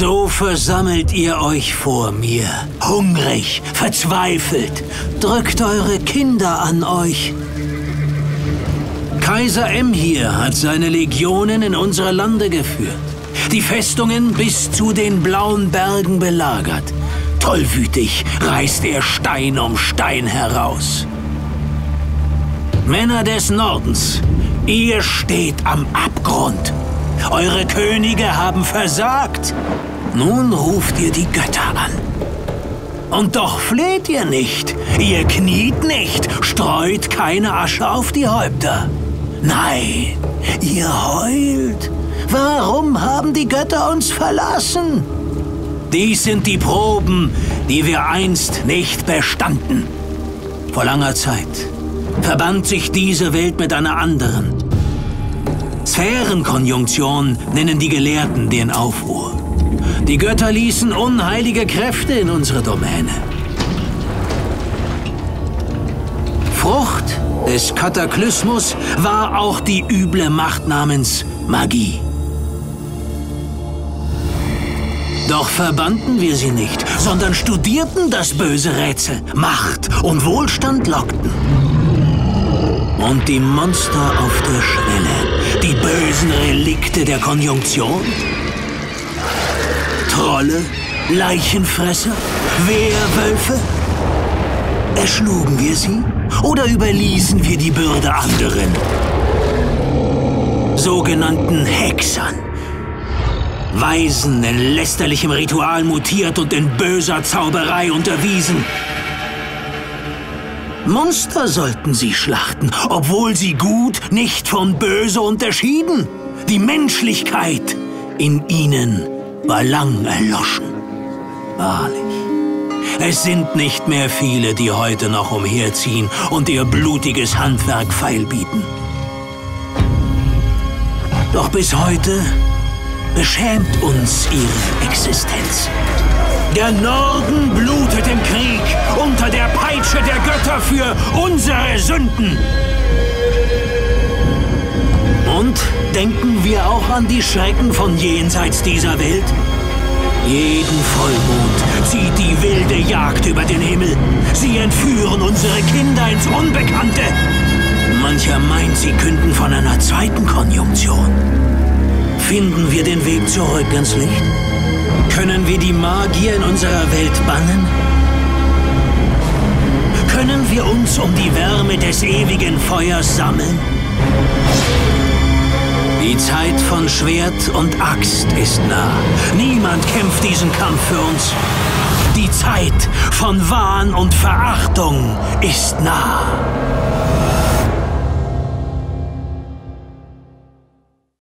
So versammelt ihr euch vor mir, hungrig, verzweifelt, drückt eure Kinder an euch. Kaiser Emhir hat seine Legionen in unsere Lande geführt, die Festungen bis zu den blauen Bergen belagert. Tollwütig reißt er Stein um Stein heraus. Männer des Nordens, ihr steht am Abgrund. Eure Könige haben versagt. Nun ruft ihr die Götter an. Und doch fleht ihr nicht, ihr kniet nicht, streut keine Asche auf die Häupter. Nein, ihr heult. Warum haben die Götter uns verlassen? Dies sind die Proben, die wir einst nicht bestanden. Vor langer Zeit verband sich diese Welt mit einer anderen. Sphärenkonjunktion nennen die Gelehrten den Aufruhr. Die Götter ließen unheilige Kräfte in unsere Domäne. Frucht des Kataklysmus war auch die üble Macht namens Magie. Doch verbannten wir sie nicht, sondern studierten das böse Rätsel. Macht und Wohlstand lockten. Und die Monster auf der Schwelle, die bösen Relikte der Konjunktion? Trolle, Leichenfresser, Wehrwölfe? Erschlugen wir sie oder überließen wir die Bürde anderen? Sogenannten Hexern. Waisen in lästerlichem Ritual mutiert und in böser Zauberei unterwiesen. Monster sollten sie schlachten, obwohl sie gut nicht von böse unterschieden. Die Menschlichkeit in ihnen war lang erloschen. Wahrlich, es sind nicht mehr viele, die heute noch umherziehen und ihr blutiges Handwerk feilbieten. Doch bis heute beschämt uns ihre Existenz. Der Norden blutet im Krieg unter der Peitsche der Götter für unsere Sünden. Und denken wir auch an die Schrecken von jenseits dieser Welt? Jeden Vollmond zieht die wilde Jagd über den Himmel. Sie entführen unsere Kinder ins Unbekannte. Mancher meint, sie künden von einer zweiten Konjunktion. Finden wir den Weg zurück ins Licht? Können wir die Magier in unserer Welt bannen? Können wir uns um die Wärme des ewigen Feuers sammeln? Die Zeit von Schwert und Axt ist nah. Niemand kämpft diesen Kampf für uns. Die Zeit von Wahn und Verachtung ist nah.